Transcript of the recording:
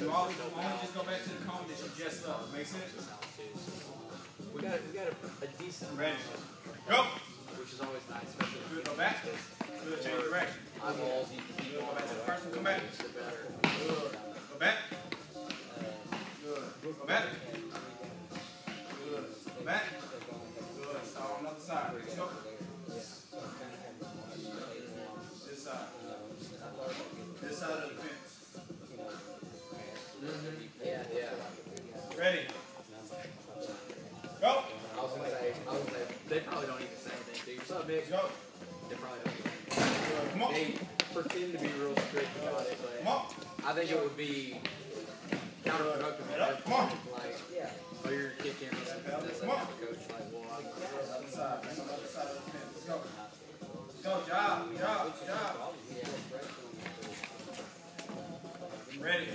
So I'll just go back to the cone that you just left. Make sense? We got a decent ready. Go! Which is always nice, especially if you go back. Do a change direction. Go back to the first one, come back. Go back. Go back. Go back. Good. Start on the other side. Ready? Go. This side. This side of the fence. Yeah, yeah. Ready? Go! I was gonna say, they probably don't even say anything. What's up, bitch? Go! They probably don't even say anything. Come on. They pretend to be real strict about it, but come on. I think it would be counterproductive. Come on. Like, oh, you're kicking or something. That's like a coach. Like, well, I'm on the side. I'm on the other side of the fence. Let's go. Go, job, job, job. Ready?